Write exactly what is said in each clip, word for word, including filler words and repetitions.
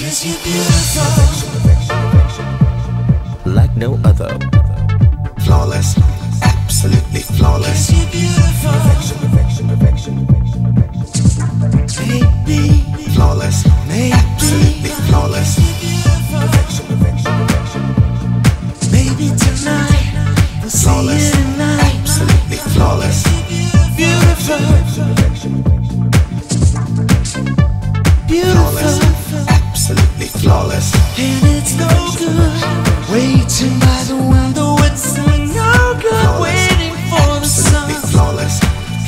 'Cause you're beautiful like no other. Flawless, absolutely flawless. 'Cause you're beautiful. Perfection, perfection, perfection, perfection. Baby. Flawless, maybe. Absolutely flawless. 'Cause you're beautiful. Perfection, perfection, perfection. Maybe tonight we'll flawless, see you tonight. Absolutely flawless. 'Cause you're beautiful. Beautiful. Perfection, perfection, perfection. Beautiful. Absolutely flawless. And it's no good waiting by the window. It's no good waiting for the sun. Flawless.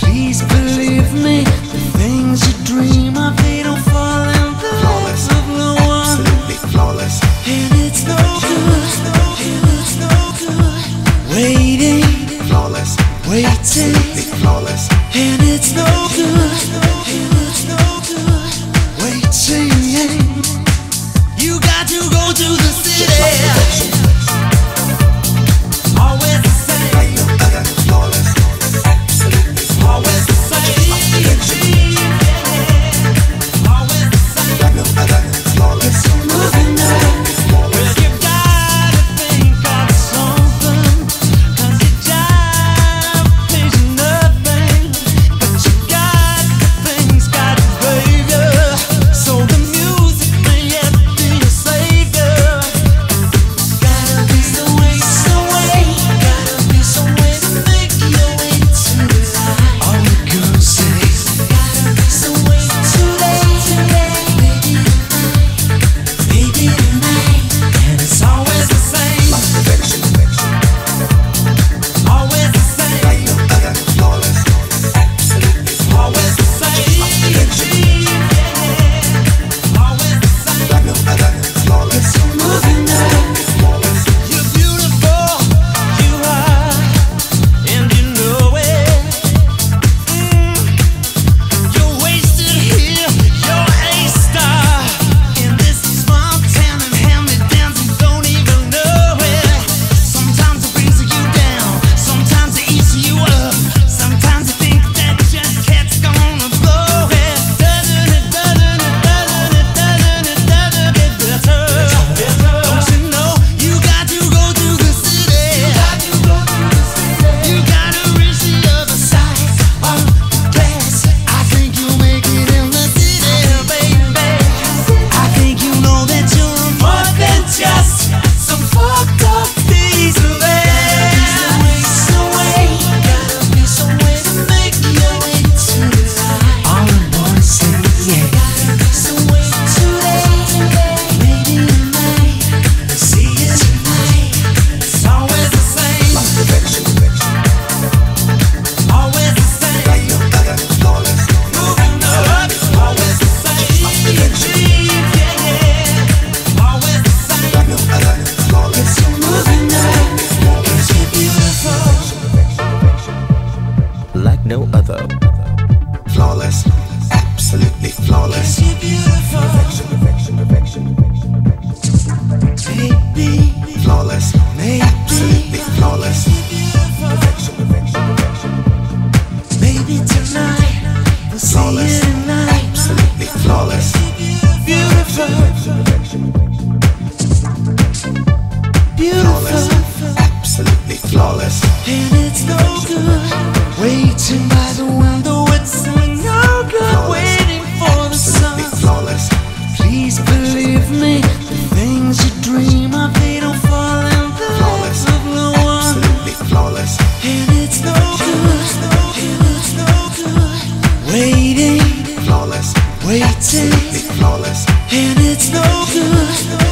Please believe me, the things you dream of, they don't fall in the love of no one. Absolutely flawless. And it's no good, and it's no good waiting. Flawless. Waiting. Flawless. And it's no good, and it's no good waiting. You got to go to the city. Always the same. Like no other, flawless. Absolutely flawless. Always the same. Always the same. Like no other, flawless. Moving on. Well, you gotta think of something, 'cause your job is nothing. But you got the things, got to brave you. So the no other. Flawless, absolutely flawless. 'Cause you're beautiful. Perfection, perfection, perfection, baby. Flawless, maybe. Absolutely flawless. 'Cause you're perfection, perfection, perfection. Maybe tonight we'll flawless, see you tonight. Absolutely flawless. 'Cause you're beautiful. Perfection, perfection, perfection. Beautiful. Flawless, absolutely flawless. And it's no good waiting by the window, it's no good waiting for the sun. Flawless. Please believe me, the things you dream of, they don't fall in the love of no one. Absolutely flawless. And it's no good, and it's no good waiting. Flawless. Waiting. Flawless. And it's no good.